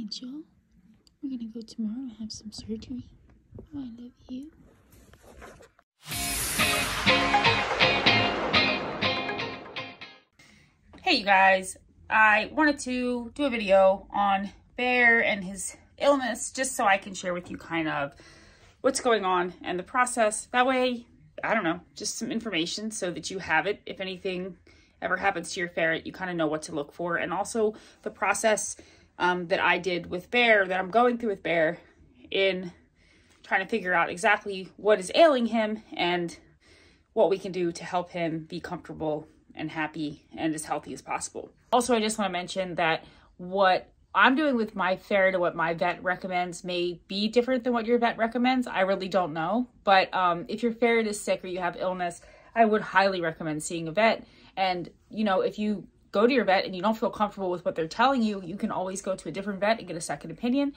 Thanks, y'all. We're gonna go tomorrow and have some surgery. Oh, I love you. Hey, you guys. I wanted to do a video on Bear and his illness just so I can share with you kind of what's going on and the process. That way, I don't know, just some information so that you have it. If anything ever happens to your ferret, you kind of know what to look for. And also the process that I did with Bear, that I'm going through with Bear in trying to figure out exactly what is ailing him and what we can do to help him be comfortable and happy and as healthy as possible. Also, I just want to mention that what I'm doing with my ferret and what my vet recommends may be different than what your vet recommends. I really don't know. But if your ferret is sick or you have illness, I would highly recommend seeing a vet. And, you know, if you go to your vet and you don't feel comfortable with what they're telling you, you can always go to a different vet and get a second opinion.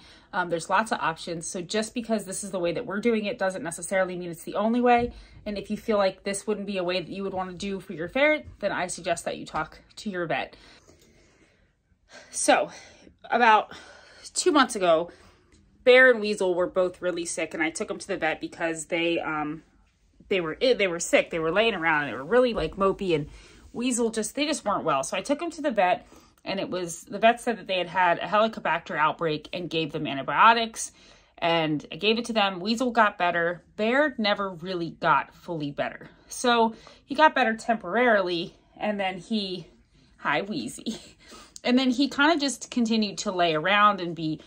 There's lots of options. So just because this is the way that we're doing it doesn't necessarily mean it's the only way. And if you feel like this wouldn't be a way that you would want to do for your ferret, then I suggest that you talk to your vet. So about 2 months ago, Bear and Weasel were both really sick, and I took them to the vet because they were sick. They were laying around and they were really like mopey, and Weasel just weren't well. So I took them to the vet, and it was, the vet said that they had had a Helicobacter outbreak and gave them antibiotics, and I gave it to them. Weasel got better. Bear never really got fully better. So he got better temporarily, and then he, hi Wheezy. And then he kind of just continued to lay around and be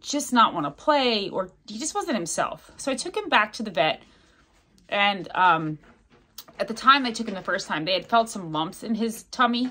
just not want to play, or he just wasn't himself. So I took him back to the vet, and at the time I took him the first time, they had felt some lumps in his tummy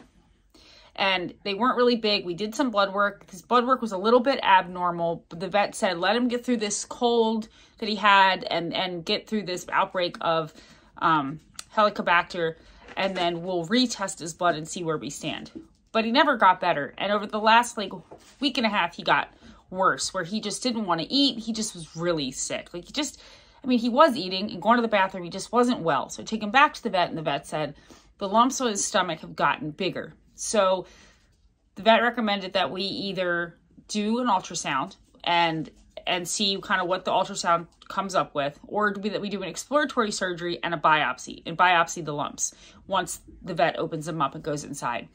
and they weren't really big. We did some blood work. His blood work was a little bit abnormal, but the vet said, let him get through this cold that he had and get through this outbreak of Helicobacter, and then we'll retest his blood and see where we stand. But he never got better. And over the last like week and a half, he got worse, where he just didn't want to eat. He just was really sick. Like he just, I mean, he was eating and going to the bathroom. He just wasn't well. So I took him back to the vet, and the vet said the lumps on his stomach have gotten bigger. So the vet recommended that we either do an ultrasound and see kind of what the ultrasound comes up with, or that we do an exploratory surgery and a biopsy, and biopsy the lumps once the vet opens them up and goes inside.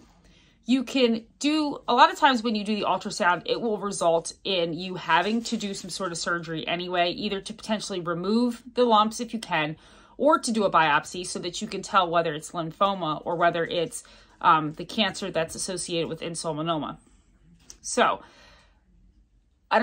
You can do, a lot of times when you do the ultrasound, it will result in you having to do some sort of surgery anyway, either to potentially remove the lumps if you can, or to do a biopsy so that you can tell whether it's lymphoma or whether it's the cancer that's associated with insulinoma. So I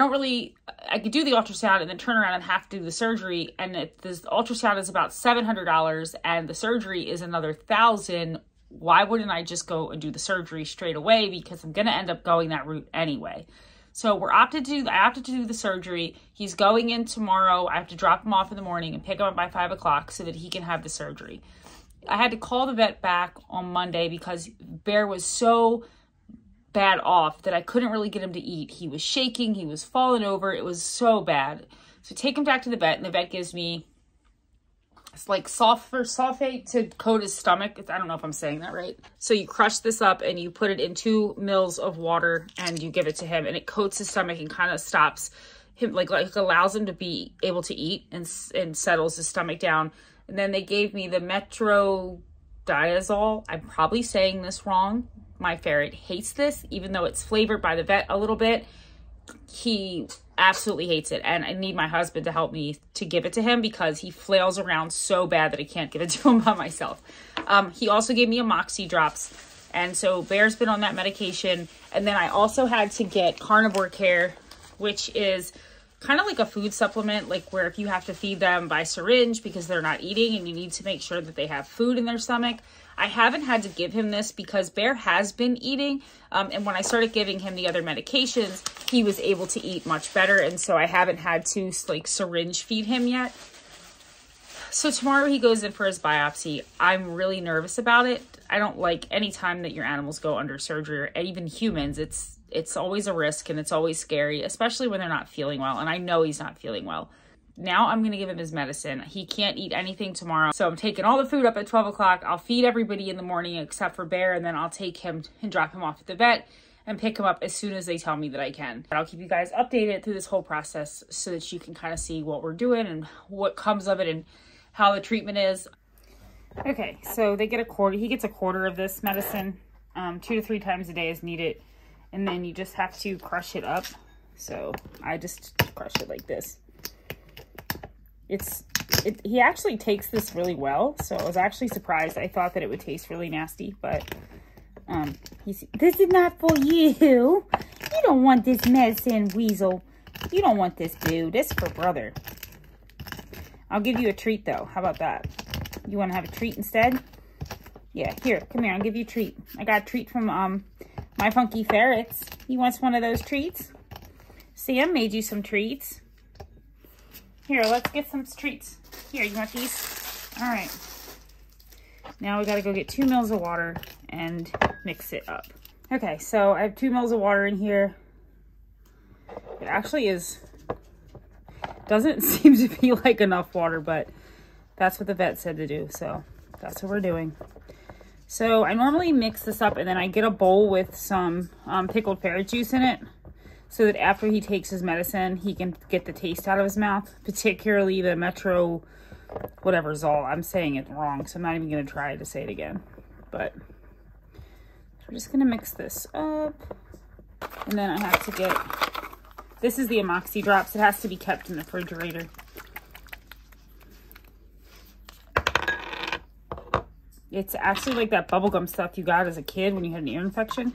could do the ultrasound and then turn around and have to do the surgery. And this ultrasound is about $700 and the surgery is another $1,000. Why wouldn't I just go and do the surgery straight away? Because I'm going to end up going that route anyway. So I opted to do the surgery. He's going in tomorrow. I have to drop him off in the morning and pick him up by 5 o'clock so that he can have the surgery. I had to call the vet back on Monday because Bear was so bad off that I couldn't really get him to eat. He was shaking. He was falling over. It was so bad. So take him back to the vet, and the vet gives me, it's like sulfate to coat his stomach. I don't know if I'm saying that right. So you crush this up and you put it in 2 mL of water and you give it to him, and it coats his stomach and kind of stops him, like allows him to be able to eat and settles his stomach down. And then they gave me the metrodiazole. I'm probably saying this wrong. My ferret hates this, even though it's flavored by the vet a little bit. He absolutely hates it, and I need my husband to help me to give it to him because he flails around so bad that I can't give it to him by myself. He also gave me Amoxi drops, and so Bear's been on that medication. And then I also had to get Carnivore Care, which is kind of like a food supplement, like where if you have to feed them by syringe because they're not eating and you need to make sure that they have food in their stomach. I haven't had to give him this because Bear has been eating, and when I started giving him the other medications, he was able to eat much better, and so I haven't had to like syringe feed him yet. So tomorrow he goes in for his biopsy. I'm really nervous about it. I don't like any time that your animals go under surgery, or even humans. It's always a risk and it's always scary, especially when they're not feeling well, and I know he's not feeling well. Now I'm going to give him his medicine. He can't eat anything tomorrow. So I'm taking all the food up at 12 o'clock. I'll feed everybody in the morning except for Bear, and then I'll take him and drop him off at the vet. and pick them up as soon as they tell me that I can. And I'll keep you guys updated through this whole process so that you can kind of see what we're doing and what comes of it and how the treatment is. Okay, so they get a quarter. He gets a quarter of this medicine 2 to 3 times a day as needed. And then you just have to crush it up. So I just crush it like this. He actually takes this really well, so I was actually surprised. I thought that it would taste really nasty, but this is not for you. You don't want this medicine, Weasel. You don't want this, boo. This is for brother. I'll give you a treat, though. How about that? You want to have a treat instead? Yeah, here. Come here. I'll give you a treat. I got a treat from My Funky Ferrets. He wants one of those treats? Sam made you some treats. Here, let's get some treats. Here, you want these? All right. Now we got to go get 2 mils of water and mix it up. Okay, so I have 2 mils of water in here. It actually doesn't seem to be like enough water, but that's what the vet said to do, so that's what we're doing. So I normally mix this up, and then I get a bowl with some pickled ferret juice in it so that after he takes his medicine, he can get the taste out of his mouth, particularly the Metro whatever's all. I'm saying it wrong, so I'm not even going to try to say it again. But we're just going to mix this up. And then I have to get... This is the Amoxi drops. It has to be kept in the refrigerator. It's actually like that bubblegum stuff you got as a kid when you had an ear infection.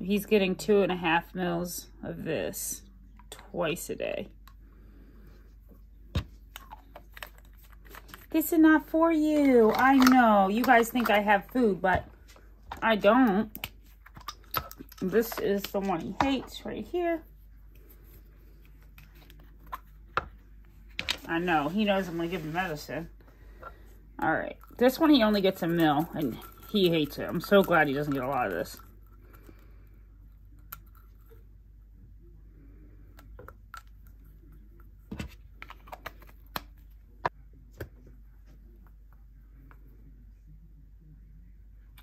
He's getting 2.5 mils of this twice a day. This is not for you. I know. You guys think I have food, but I don't. This is the one he hates right here. I know. He knows I'm going to give him medicine. All right. This one, he only gets 1 mil, and he hates it. I'm so glad he doesn't get a lot of this.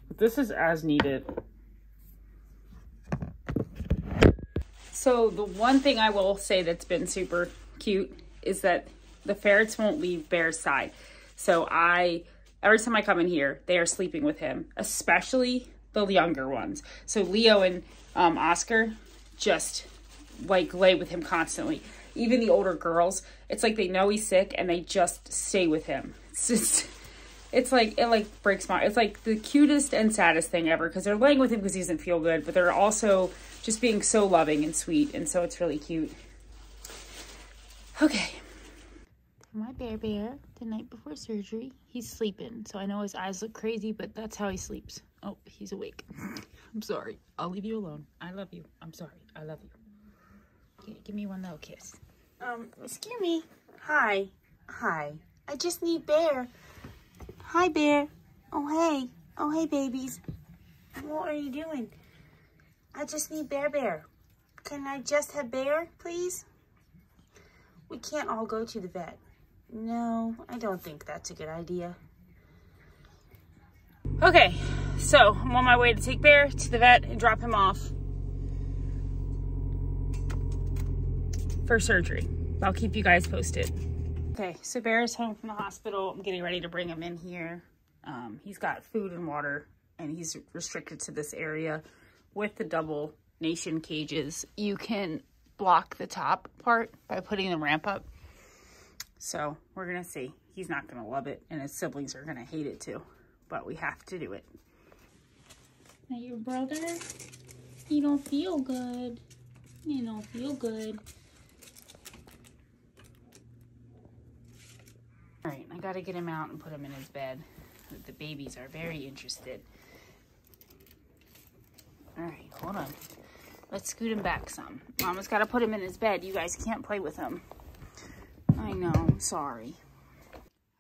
But this is as needed. So the one thing I will say that's been super cute is that the ferrets won't leave Bear's side. So every time I come in here, they are sleeping with him, especially the younger ones. So Leo and Oscar just like lay with him constantly. Even the older girls, it's like they know he's sick and they just stay with him. It's just, it breaks my, it's like the cutest and saddest thing ever because they're laying with him because he doesn't feel good, but they're also just being so loving and sweet. And so it's really cute. Okay. My bear, the night before surgery, he's sleeping. So I know his eyes look crazy, but that's how he sleeps. Oh, he's awake. I'm sorry. I'll leave you alone. I love you. I'm sorry. I love you. Okay, give me one little kiss. Excuse me. Hi. Hi. I just need Bear. Hi, Bear. Oh, hey. Oh, hey, babies. What are you doing? I just need Bear. Can I just have Bear, please? We can't all go to the vet. No, I don't think that's a good idea. Okay, so I'm on my way to take Bear to the vet and drop him off for surgery. I'll keep you guys posted. Okay, so Bear is home from the hospital. I'm getting ready to bring him in here. He's got food and water, and he's restricted to this area. With the double nation cages, you can block the top part by putting the ramp up. So we're gonna see. He's not gonna love it, and his siblings are gonna hate it too, but we have to do it. Now your brother, he don't feel good. He don't feel good. All right, I gotta get him out and put him in his bed. The babies are very interested. All right, hold on. Let's scoot him back some. Mama's gotta put him in his bed. You guys can't play with him. I know, I'm sorry.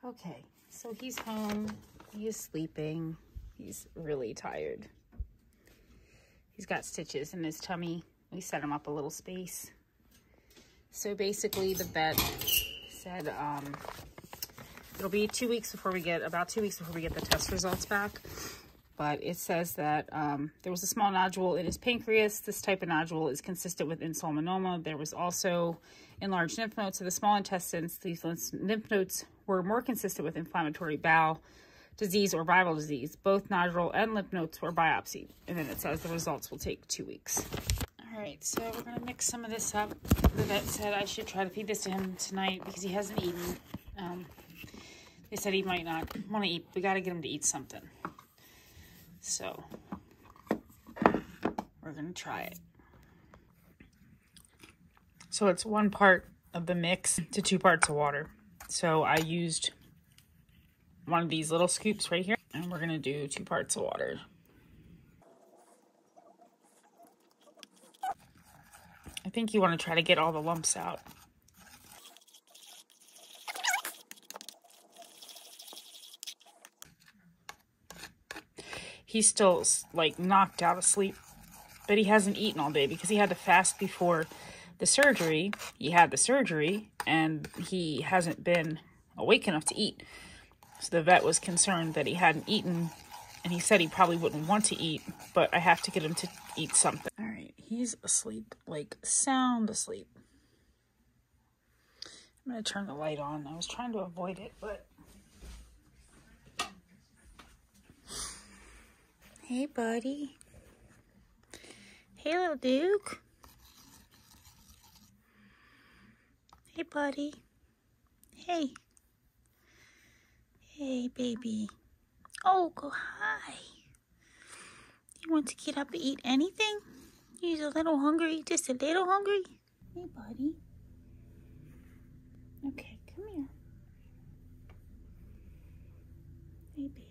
Okay, so he's home, he is sleeping, he's really tired. He's got stitches in his tummy. We set him up a little space. So basically the vet said It'll be 2 weeks before we get, about 2 weeks before we get the test results back. But it says that there was a small nodule in his pancreas. This type of nodule is consistent with insulinoma. There was also enlarged lymph nodes of the small intestines. These lymph nodes were more consistent with inflammatory bowel disease or viral disease. Both nodule and lymph nodes were biopsied. And then it says the results will take 2 weeks. All right, so we're going to mix some of this up. The vet said I should try to feed this to him tonight because he hasn't eaten. They said he might not want to eat. We got to get him to eat something. So, we're going to try it. So, it's 1 part of the mix to 2 parts of water. So, I used one of these little scoops right here. And we're going to do 2 parts of water. I think you want to try to get all the lumps out. He's still, like, knocked out of sleep, but he hasn't eaten all day because he had to fast before the surgery. He had the surgery, and he hasn't been awake enough to eat. So the vet was concerned that he hadn't eaten, and he said he probably wouldn't want to eat, but I have to get him to eat something. All right, he's asleep, like, sound asleep. I'm going to turn the light on. I was trying to avoid it, but... Hey, buddy. Hey, little Duke. Hey, buddy. Hey. Hey, baby. Oh, go hi. You want to get up and eat anything? He's a little hungry, just a little hungry. Hey, buddy. Okay, come here. Hey, baby.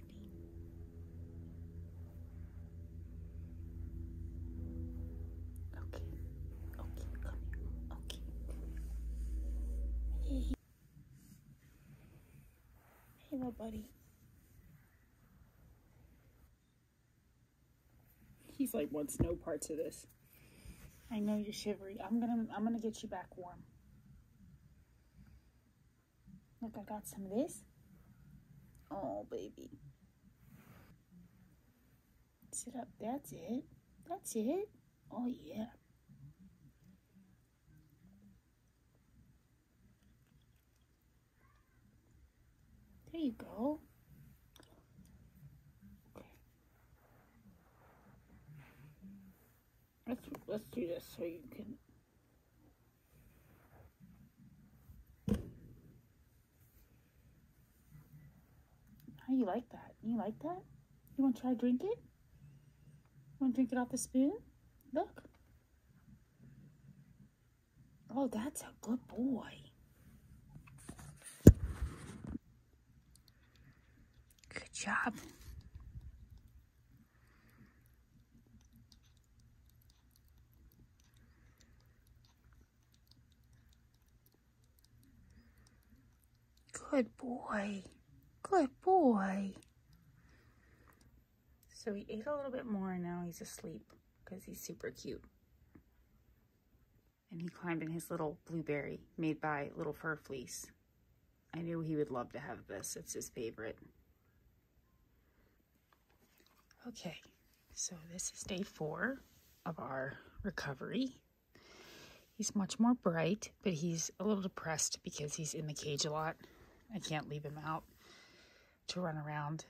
Hello, buddy. He's like wants no parts of this. I know you're shivery. I'm gonna get you back warm. Look, I got some of this. Oh, baby. Sit up. That's it. That's it. Oh yeah. There you go. Okay. Let's do this so you can. How you like that? You like that? You want to try to drink it? Want to drink it off the spoon? Look. Oh, that's a good boy. Job. Good boy. Good boy. So he ate a little bit more and now he's asleep because he's super cute. And he climbed in his little blueberry made by Little Fur Fleece. I knew he would love to have this. It's his favorite. Okay, so this is day 4 of our recovery. He's much more bright, but he's a little depressed because he's in the cage a lot. I can't leave him out to run around.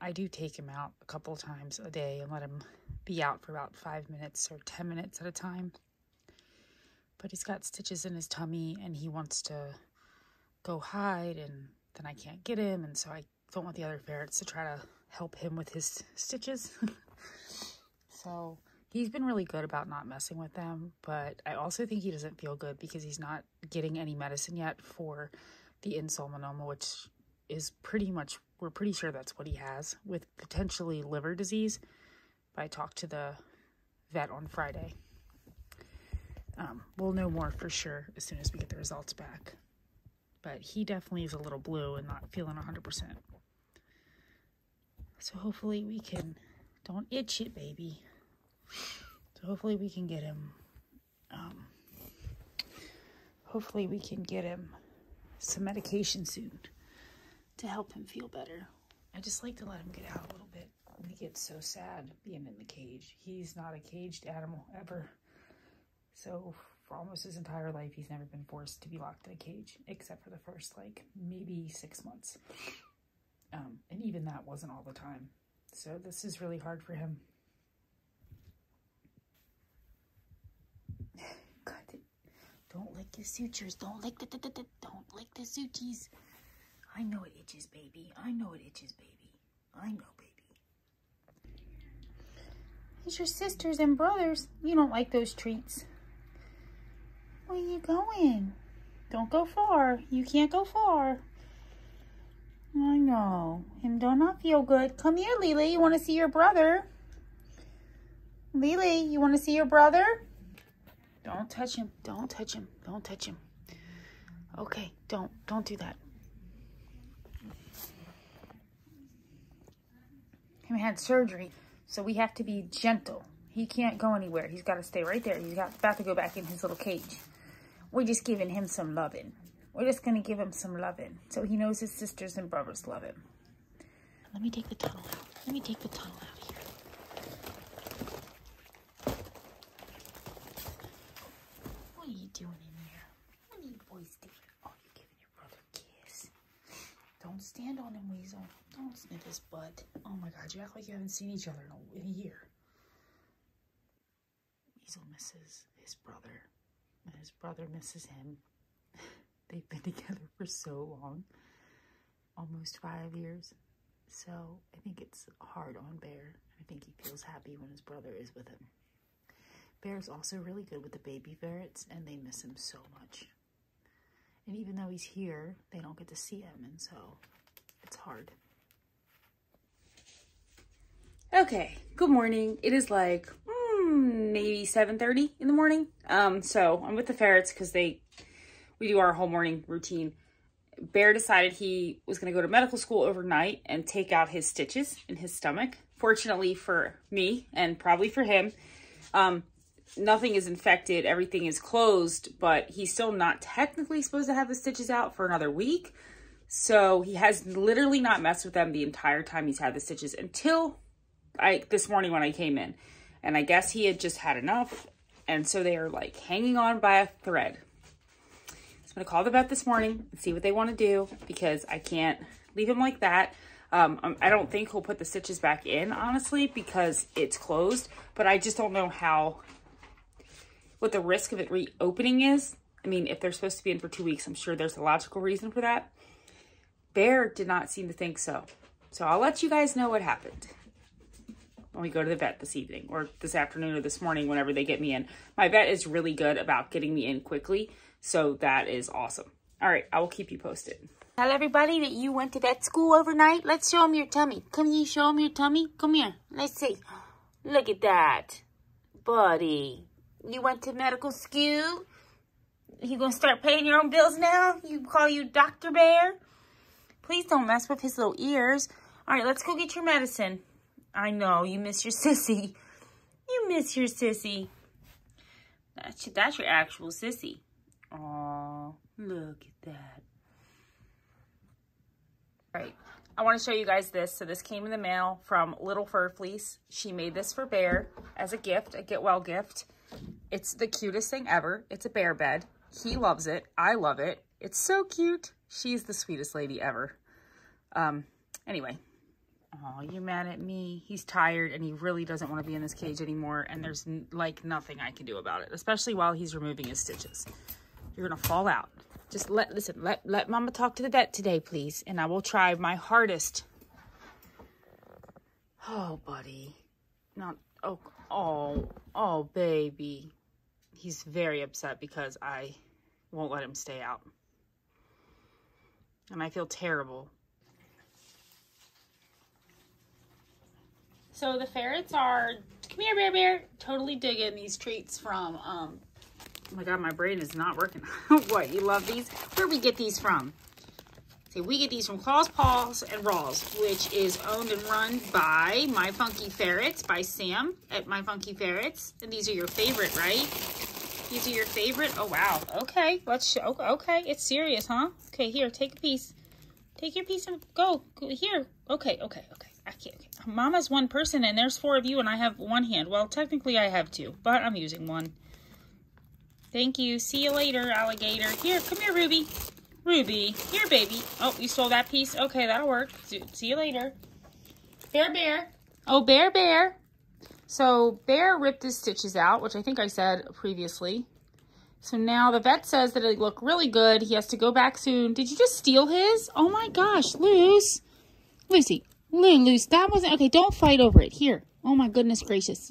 I do take him out a couple times a day and let him be out for about 5 minutes or 10 minutes at a time. But he's got stitches in his tummy and he wants to go hide and then I can't get him. And so I don't want the other ferrets to try to help him with his stitches. So he's been really good about not messing with them, but I also think he doesn't feel good because he's not getting any medicine yet for the insulinoma, which is pretty much, we're pretty sure that's what he has with potentially liver disease. But I talked to the vet on Friday. We'll know more for sure as soon as we get the results back. But he definitely is a little blue and not feeling 100%. So hopefully we can, don't itch it, baby. So hopefully we can get him, some medication soon. to help him feel better. I just like to let him get out a little bit. He gets so sad being in the cage. He's not a caged animal ever. So for almost his entire life, he's never been forced to be locked in a cage, except for the first, like, maybe 6 months. And even that wasn't all the time. So this is really hard for him. God, don't lick the sutures. Don't lick the sutures. I know it itches, baby. I know it itches, baby. I know, baby. It's your sisters and brothers. You don't like those treats. Where are you going? Don't go far. You can't go far. I know. Him do not feel good. Come here, Lily. You want to see your brother? Lily, you want to see your brother? Don't touch him. Don't touch him. Don't touch him. Okay, don't do that. He had surgery, so we have to be gentle. He can't go anywhere. He's got to stay right there. He's about to go back in his little cage. We're just giving him some loving. We're just going to give him some loving so he knows his sisters and brothers love him. Let me take the tunnel out. Let me take the tunnel out of here. What are you doing in here? What are you boys doing? Oh, you're giving your brother a kiss. Don't stand on him, Weasel. Don't sniff his butt. Oh my God, you act like you haven't seen each other in a year. Weasel misses his brother, and his brother misses him. They've been together for so long, almost 5 years. So I think it's hard on Bear. I think he feels happy when his brother is with him. Bear's also really good with the baby ferrets, and they miss him so much. And even though he's here, they don't get to see him, and so it's hard. Okay, good morning. It is like maybe 7:30 in the morning. So I'm with the ferrets because we do our whole morning routine. Bear decided he was going to go to medical school overnight and take out his stitches in his stomach. Fortunately for me and probably for him, nothing is infected. Everything is closed, but he's still not technically supposed to have the stitches out for another week. So he has literally not messed with them the entire time he's had the stitches until this morning when I came in, and I guess he had just had enough, and so they are like hanging on by a thread. So I'm gonna call the vet this morning and see what they want to do, because I can't leave him like that. I don't think he'll put the stitches back in, honestly, because it's closed, but I just don't know what the risk of it reopening is. I mean, if they're supposed to be in for 2 weeks, I'm sure there's a logical reason for that. Bear did not seem to think so. So I'll let you guys know what happened when we go to the vet this evening, or this afternoon, or this morning, whenever they get me in. My vet is really good about getting me in quickly, so that is awesome. All right, I will keep you posted. Tell everybody that you went to vet school overnight. Let's show them your tummy. Come here, show them your tummy. Come here, let's see. Look at that, buddy. You went to medical school? You gonna start paying your own bills now? You call you Dr. Bear? Please don't mess with his little ears. All right, let's go get your medicine. I know, you miss your sissy. You miss your sissy. That's your actual sissy. Aw, look at that. All right, I want to show you guys this. So this came in the mail from Little Fur Fleece. She made this for Bear as a gift, a get well gift. It's the cutest thing ever. It's a bear bed. He loves it. I love it. It's so cute. She's the sweetest lady ever. Anyway. Oh, you're mad at me. He's tired and he really doesn't want to be in this cage anymore. And there's like nothing I can do about it, especially while he's removing his stitches. You're going to fall out. Just let mama talk to the vet today, please. And I will try my hardest. Oh, buddy. Oh, baby. He's very upset because I won't let him stay out. And I feel terrible. So the ferrets are, come here, Bear, totally digging these treats from, oh my God, my brain is not working. What, you love these? Where'd we get these from? See, we get these from Claws, Paws, and Raws, which is owned and run by My Funky Ferrets, by Sam at My Funky Ferrets. And these are your favorite, right? These are your favorite? Oh, wow. Okay, let's show, okay, it's serious, huh? Okay, here, take a piece. Take your piece of, go here. Okay. I can't, okay. Mama's one person and there's four of you and I have one hand. Well, technically I have two, but I'm using one. Thank you. See you later, alligator. Here, come here, Ruby. Ruby, here, baby. Oh, you stole that piece. Okay, that'll work. See you later. Bear. Oh, Bear. So Bear ripped his stitches out, which I think I said previously. So now the vet says that it looked really good. He has to go back soon. Did you just steal his? Oh my gosh, Luce. Lucy, that wasn't, okay, don't fight over it. Here. Oh my goodness gracious.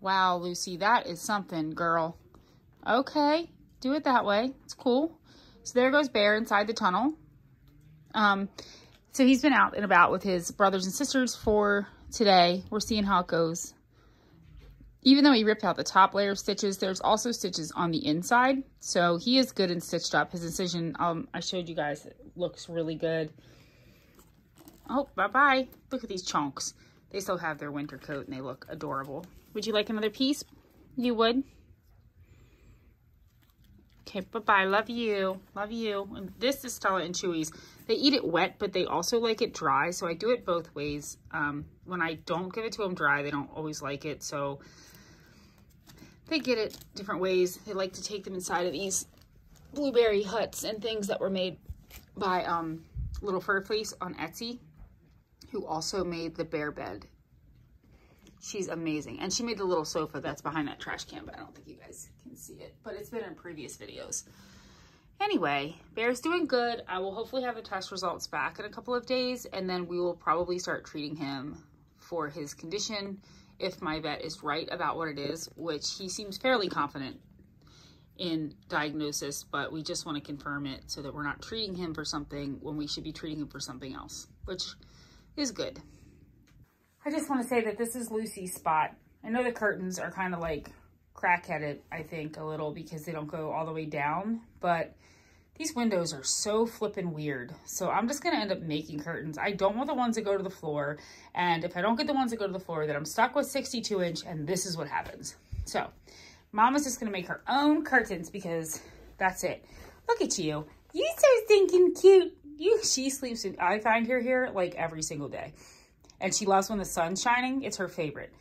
Wow, Lucy, that is something, girl. Okay, do it that way. It's cool. So there goes Bear inside the tunnel. So he's been out and about with his brothers and sisters for today. We're seeing how it goes. Even though he ripped out the top layer of stitches, there's also stitches on the inside. So he is good and stitched up. His incision, I showed you guys, it looks really good. Oh, bye-bye. Look at these chunks. They still have their winter coat and they look adorable. Would you like another piece? You would? Okay, bye-bye. Love you. Love you. And this is Stella and Chewy's. They eat it wet, but they also like it dry. So I do it both ways. When I don't give it to them dry, they don't always like it. So they get it different ways. They like to take them inside of these blueberry huts and things that were made by Little Fur Fleece on Etsy, who also made the Bear bed. She's amazing. And she made the little sofa that's behind that trash can, but I don't think you guys can see it. But it's been in previous videos. Anyway, Bear's doing good. I will hopefully have the test results back in a couple of days, and then we will probably start treating him for his condition if my vet is right about what it is, which he seems fairly confident in diagnosis, but we just want to confirm it so that we're not treating him for something when we should be treating him for something else, which is good. I just want to say that this is Lucy's spot. I know the curtains are kind of like crack-headed, I think, a little because they don't go all the way down, but these windows are so flippin' weird. So I'm just going to end up making curtains. I don't want the ones that go to the floor, and if I don't get the ones that go to the floor, then I'm stuck with 62-inch, and this is what happens. So Mama's just going to make her own curtains because that's it. Look at you. You're so stinking cute. She sleeps in, I find her here like every single day. And she loves when the sun's shining. It's her favorite.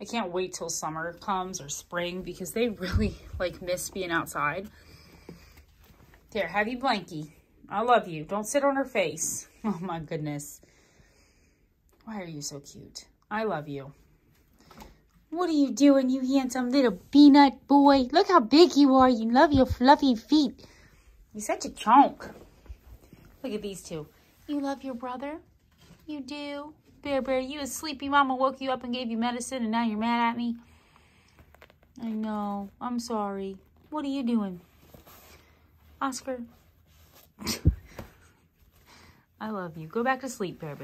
I can't wait till summer comes or spring because they really like miss being outside. There, have you blankie. I love you. Don't sit on her face. Oh my goodness. Why are you so cute? I love you. What are you doing, you handsome little peanut boy? Look how big you are. You love your fluffy feet. You're such a chunk. Look at these two. You love your brother? You do. Bear, you was sleepy. Mama woke you up and gave you medicine, and now you're mad at me. I know. I'm sorry. What are you doing? Oscar. I love you. Go back to sleep, Bear.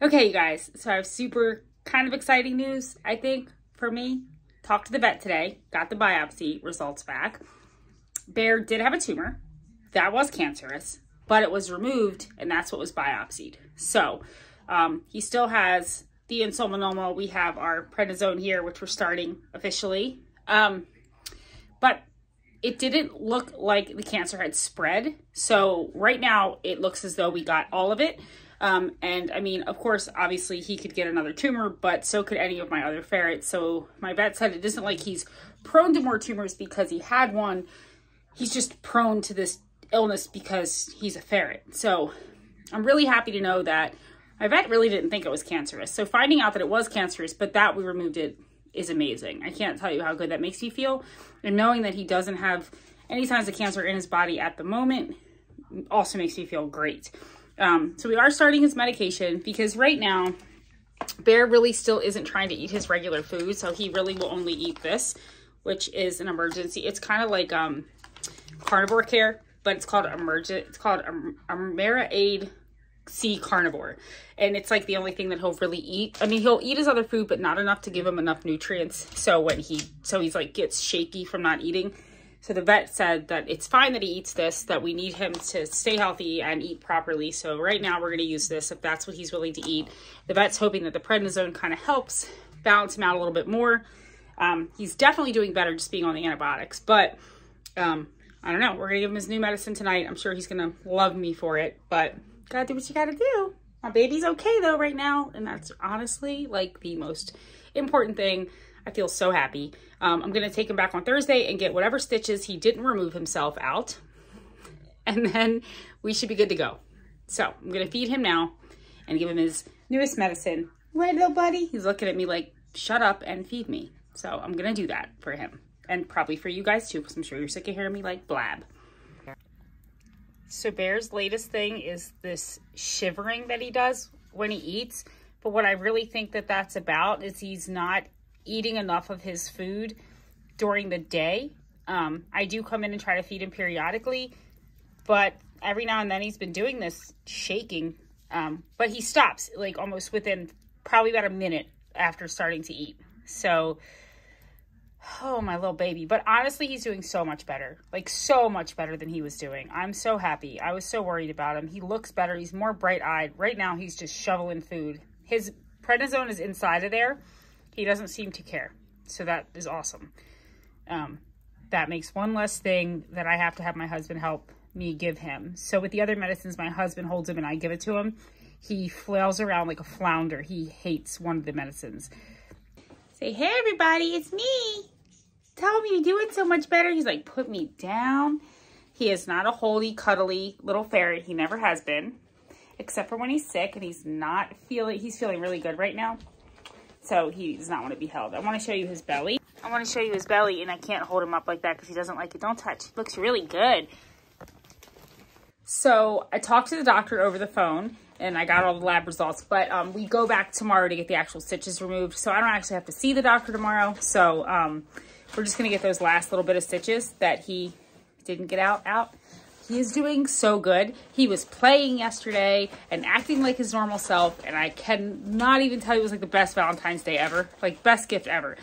Okay, you guys. So I have super kind of exciting news, I think, for me. Talked to the vet today. Got the biopsy results back. Bear did have a tumor. That was cancerous, but it was removed, and that's what was biopsied. So he still has the insulinoma. We have our prednisone here, which we're starting officially. But it didn't look like the cancer had spread. So right now it looks as though we got all of it. And I mean, of course, obviously he could get another tumor, but so could any of my other ferrets. So my vet said it isn't like he's prone to more tumors because he had one. He's just prone to this illness because he's a ferret. So I'm really happy to know that my vet really didn't think it was cancerous. So finding out that it was cancerous, but that we removed it, is amazing. I can't tell you how good that makes me feel. And knowing that he doesn't have any signs of cancer in his body at the moment also makes me feel great. So we are starting his medication because right now Bear really still isn't trying to eat his regular food. So he really will only eat this, which is an emergency. It's kind of like carnivore care, but it's called EmerAid C carnivore, and it's like the only thing that he'll really eat. I mean, he'll eat his other food, but not enough to give him enough nutrients. So when he's like gets shaky from not eating. So the vet said that it's fine that he eats this, that we need him to stay healthy and eat properly. So right now we're going to use this if that's what he's willing to eat. The vet's hoping that the prednisone kind of helps balance him out a little bit more. He's definitely doing better just being on the antibiotics, but I don't know. We're gonna give him his new medicine tonight. I'm sure he's gonna love me for it, but gotta do what you gotta do. My baby's okay though right now, and that's honestly like the most important thing. I feel so happy. I'm gonna take him back on Thursday and get whatever stitches he didn't remove himself out, and then we should be good to go. So I'm gonna feed him now and give him his newest medicine. Right, little buddy? He's looking at me like, shut up and feed me. So I'm gonna do that for him, and probably for you guys too, because I'm sure you're sick of hearing me like blab. So Bear's latest thing is this shivering that he does when he eats. But what I really think that that's about is he's not eating enough of his food during the day. I do come in and try to feed him periodically, but every now and then he's been doing this shaking. But he stops like almost within probably about a minute after starting to eat. So, oh, my little baby. But honestly, he's doing so much better, like so much better than he was doing. I'm so happy. I was so worried about him. He looks better. He's more bright eyed. Right now, he's just shoveling food. His prednisone is inside of there. He doesn't seem to care. So that is awesome. That makes one less thing that I have to have my husband help me give him. So with the other medicines, my husband holds them and I give it to him. He flails around like a flounder. He hates one of the medicines. Say, hey, everybody, it's me. Tell me you're doing so much better. He's like, put me down. He is not a holy, cuddly little ferret. He never has been, except for when he's sick, and he's feeling really good right now. So he does not want to be held. I want to show you his belly. I want to show you his belly, and I can't hold him up like that because he doesn't like it. Don't touch. It looks really good. So I talked to the doctor over the phone, and I got all the lab results, but we go back tomorrow to get the actual stitches removed. So I don't actually have to see the doctor tomorrow. So we're just gonna get those last little bit of stitches that he didn't get out. He is doing so good. He was playing yesterday and acting like his normal self, and I cannot even tell you, it was like the best Valentine's Day ever, like best gift ever.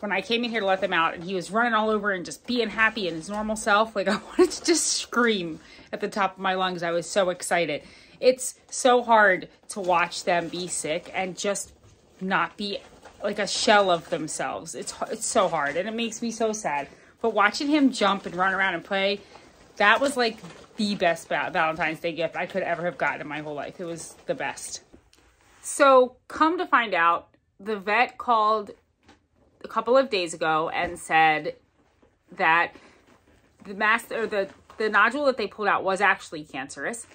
When I came in here to let them out, and he was running all over and just being happy and his normal self, like I wanted to just scream at the top of my lungs. I was so excited. It's so hard to watch them be sick and just not be like a shell of themselves. It's so hard, and it makes me so sad. But watching him jump and run around and play, that was like the best Valentine's Day gift I could ever have gotten in my whole life. It was the best. So come to find out, the vet called a couple of days ago and said that the nodule that they pulled out was actually cancerous.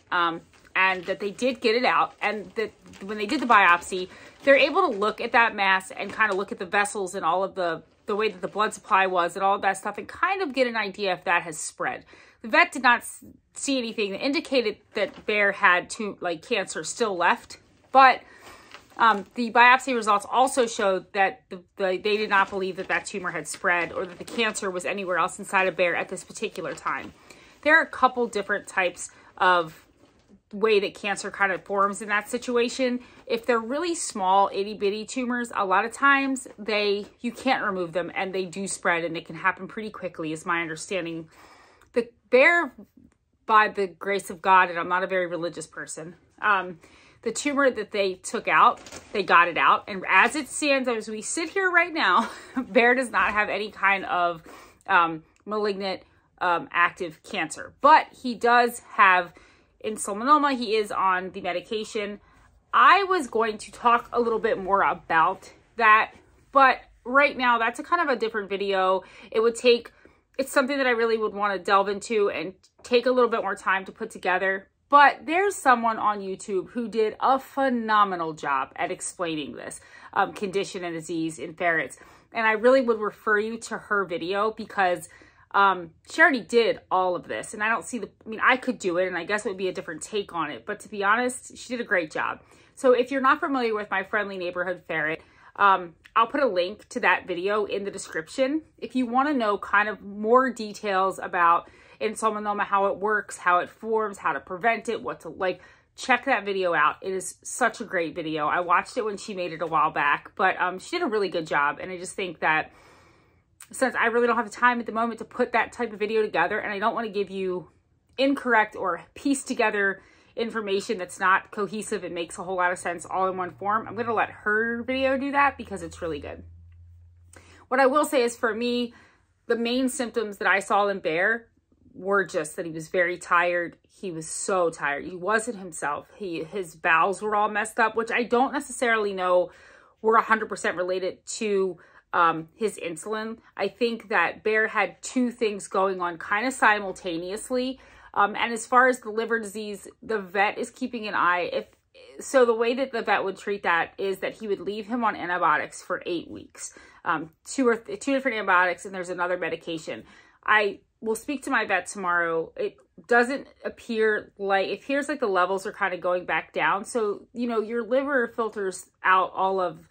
And that they did get it out, and that when they did the biopsy, they're able to look at that mass and kind of look at the vessels and all of the way that the blood supply was and all of that stuff, and kind of get an idea if that has spread. The vet did not see anything that indicated that Bear had cancer still left, but the biopsy results also showed that they did not believe that that tumor had spread or that the cancer was anywhere else inside of Bear at this particular time. There are a couple different types of way that cancer kind of forms in that situation. If they're really small itty bitty tumors, a lot of times you can't remove them, and they do spread, and it can happen pretty quickly, is my understanding. The Bear, by the grace of God, and I'm not a very religious person, the tumor that they took out, they got it out, and as it stands, as we sit here right now, Bear does not have any kind of malignant active cancer, but he does have insulinoma. He is on the medication. I was going to talk a little bit more about that, but right now that's a kind of a different video. It's something that I really would want to delve into and take a little bit more time to put together. But there's someone on YouTube who did a phenomenal job at explaining this condition and disease in ferrets. And I really would refer you to her video, because she already did all of this, and I don't see I could do it, and I guess it would be a different take on it, but to be honest, she did a great job. So if you're not familiar with My Friendly Neighborhood Ferret, I'll put a link to that video in the description. If you want to know kind of more details about insulinoma, how it works, how it forms, how to prevent it, what to like, check that video out. It is such a great video. I watched it when she made it a while back, but she did a really good job, and I just think that since I really don't have the time at the moment to put that type of video together, and I don't want to give you incorrect or pieced together information that's not cohesive, it makes a whole lot of sense all in one form, I'm going to let her video do that because it's really good. What I will say is, for me, the main symptoms that I saw in Bear were just that he was very tired. He was so tired. He wasn't himself. His bowels were all messed up, which I don't necessarily know were 100% related to his insulin. I think that Bear had two things going on kind of simultaneously. And as far as the liver disease, the vet is keeping an eye. So the way that the vet would treat that is that he would leave him on antibiotics for 8 weeks, two different antibiotics, and there's another medication. I will speak to my vet tomorrow. It doesn't appear like, it appears like the levels are kind of going back down. So, you know, your liver filters out all of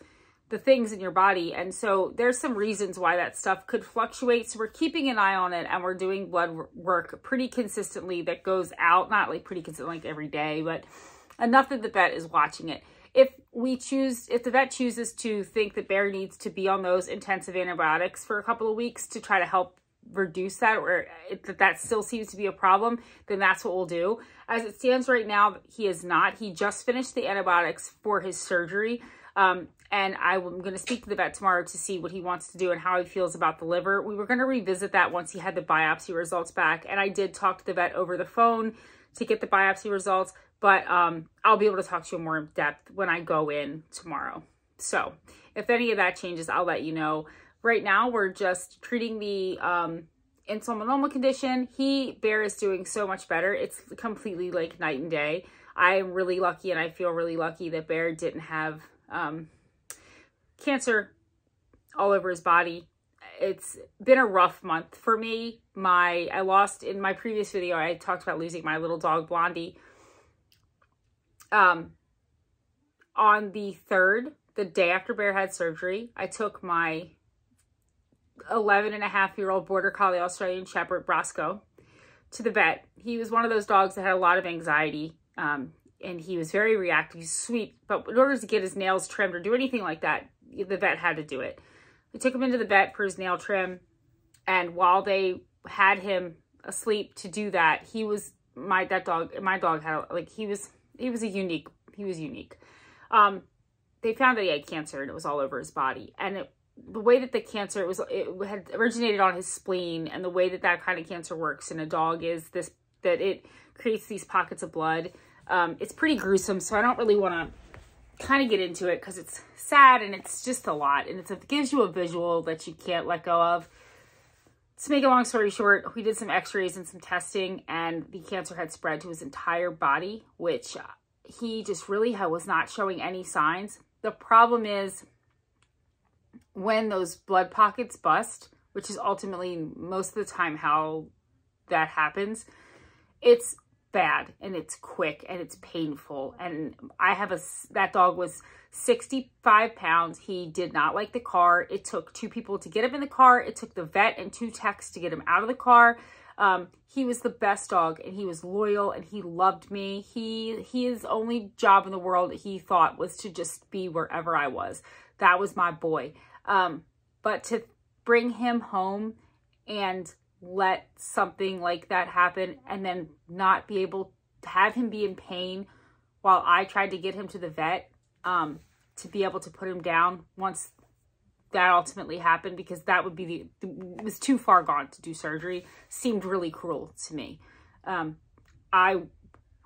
the things in your body. And so there's some reasons why that stuff could fluctuate. So we're keeping an eye on it, and we're doing blood work pretty consistently that goes out, not like pretty consistent, like every day, but enough that the vet is watching it. If the vet chooses to think that Bear needs to be on those intensive antibiotics for a couple of weeks to try to help reduce that, or if that still seems to be a problem, then that's what we'll do. As it stands right now, he is not. He just finished the antibiotics for his surgery. And I'm going to speak to the vet tomorrow to see what he wants to do and how he feels about the liver. We were going to revisit that once he had the biopsy results back. And I did talk to the vet over the phone to get the biopsy results, but I'll be able to talk to you more in depth when I go in tomorrow. So if any of that changes, I'll let you know. Right now, we're just treating the insulinoma condition. Bear is doing so much better. It's completely like night and day. I am really lucky, and I feel really lucky that Bear didn't have cancer all over his body. It's been a rough month for me. I lost, in my previous video, I talked about losing my little dog, Blondie. On the 3rd, the day after Bear had surgery, I took my 11-and-a-half-year-old Border Collie Australian Shepherd, Brosco, to the vet. He was one of those dogs that had a lot of anxiety, and he was very reactive. He's sweet, but in order to get his nails trimmed or do anything like that, the vet had to do it. We took him into the vet for his nail trim, and while they had him asleep to do that, my dog was unique. They found that he had cancer, and it was all over his body, and the way that the cancer it had originated on his spleen, and the way that that kind of cancer works in a dog is that it creates these pockets of blood. It's pretty gruesome, so I don't really want to kind of get into it because it's sad, and it's just a lot, and it gives you a visual that you can't let go of. To make a long story short, we did some x-rays and some testing, and the cancer had spread to his entire body, which he just really was not showing any signs. The problem is when those blood pockets bust, which is ultimately most of the time how that happens, it's bad, and it's quick, and it's painful. And that dog was 65 pounds. He did not like the car. It took 2 people to get him in the car. It took the vet and 2 techs to get him out of the car. He was the best dog, and he was loyal, and he loved me. His only job in the world, he thought, was to just be wherever I was. That was my boy. But to bring him home and let something like that happen, and then not be able to have him be in pain while I tried to get him to the vet, to be able to put him down once that ultimately happened, because that would be it was too far gone to do surgery, seemed really cruel to me. I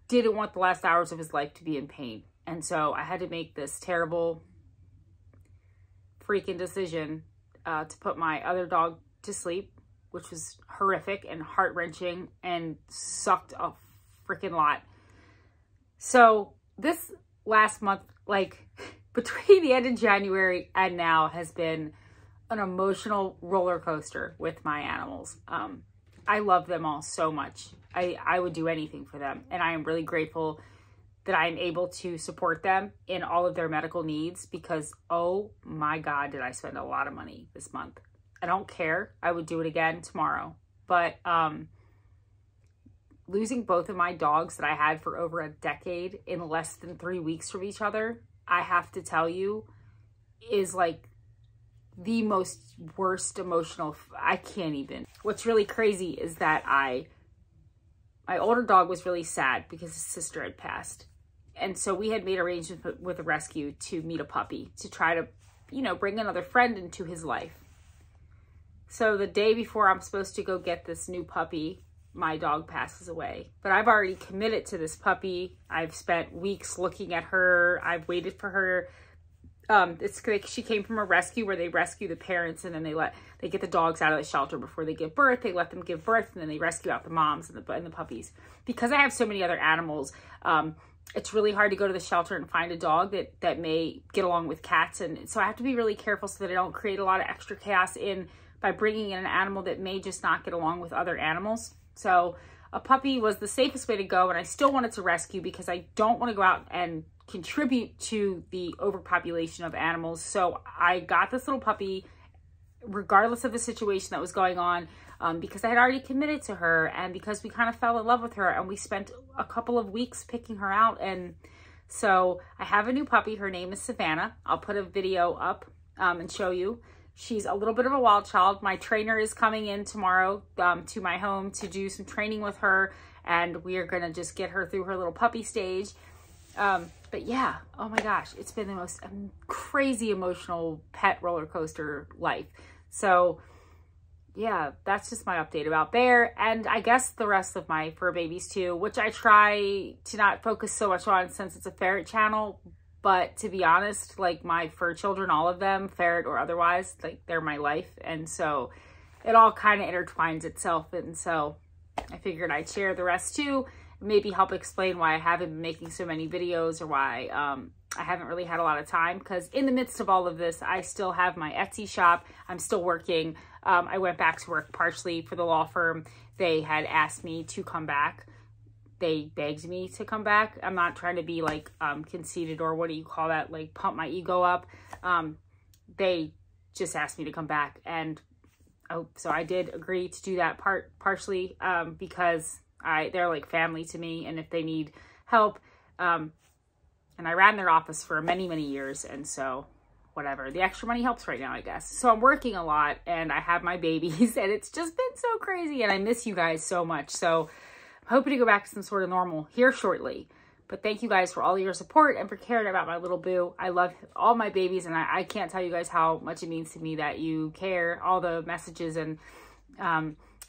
didn't want the last hours of his life to be in pain. And so I had to make this terrible freaking decision, to put my other dog to sleep, which was horrific and heart-wrenching and sucked a freaking lot. So this last month, like between the end of January and now, has been an emotional roller coaster with my animals. I love them all so much. I would do anything for them. And I am really grateful that I'm able to support them in all of their medical needs, because, oh my God, did I spend a lot of money this month. I don't care. I would do it again tomorrow. But losing both of my dogs that I had for over a decade in less than 3 weeks from each other, I have to tell you, is like the worst emotional. I can't even. What's really crazy is that my older dog was really sad because his sister had passed. And so we had made arrangements with a rescue to meet a puppy to try to, you know, bring another friend into his life. So the day before I'm supposed to go get this new puppy, my dog passes away. But I've already committed to this puppy. I've spent weeks looking at her. I've waited for her. It's like she came from a rescue where they rescue the parents and then they get the dogs out of the shelter before they give birth. They let them give birth and then they rescue out the moms and the puppies. Because I have so many other animals, it's really hard to go to the shelter and find a dog that may get along with cats. And so I have to be really careful so that I don't create a lot of extra chaos by bringing in an animal that may just not get along with other animals. So a puppy was the safest way to go, and I still wanted to rescue because I don't want to go out and contribute to the overpopulation of animals. So I got this little puppy regardless of the situation that was going on, because I had already committed to her and because we kind of fell in love with her, and we spent a couple of weeks picking her out. And so I have a new puppy. Her name is Savannah. I'll put a video up and show you. She's a little bit of a wild child. My trainer is coming in tomorrow to my home to do some training with her, and we are going to just get her through her little puppy stage. But yeah, oh my gosh, it's been the most crazy emotional pet roller coaster life. So yeah, that's just my update about Bear, and I guess the rest of my fur babies too, which I try to not focus so much on since it's a ferret channel. But to be honest, like my fur children, all of them, ferret or otherwise, like they're my life. And so it all kind of intertwines itself. And so I figured I'd share the rest too, maybe help explain why I haven't been making so many videos, or why I haven't really had a lot of time. Because in the midst of all of this, I still have my Etsy shop. I'm still working. I went back to work partially for the law firm. They had asked me to come back. They begged me to come back. I'm not trying to be like conceited, or what do you call that? Like pump my ego up. They just asked me to come back. And oh, so I did agree to do that partially because they're like family to me. And if they need help, and I ran their office for many, many years. And so whatever, the extra money helps right now, I guess. So I'm working a lot, and I have my babies, and it's just been so crazy, and I miss you guys so much. So I'm hoping to go back to some sort of normal here shortly. But thank you guys for all your support and for caring about my little boo. I love all my babies, and I can't tell you guys how much it means to me that you care. All the messages and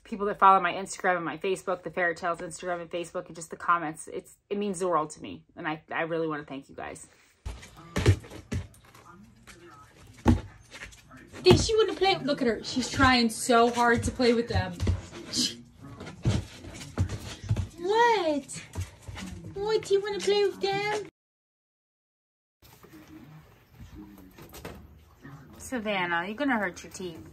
people that follow my Instagram and my Facebook, the Ferret Tails Instagram and Facebook, and just the comments. It means the world to me, and I really want to thank you guys. Did she want to play? Look at her. She's trying so hard to play with them. What do you want to play with them? Savannah, you're gonna hurt your teeth.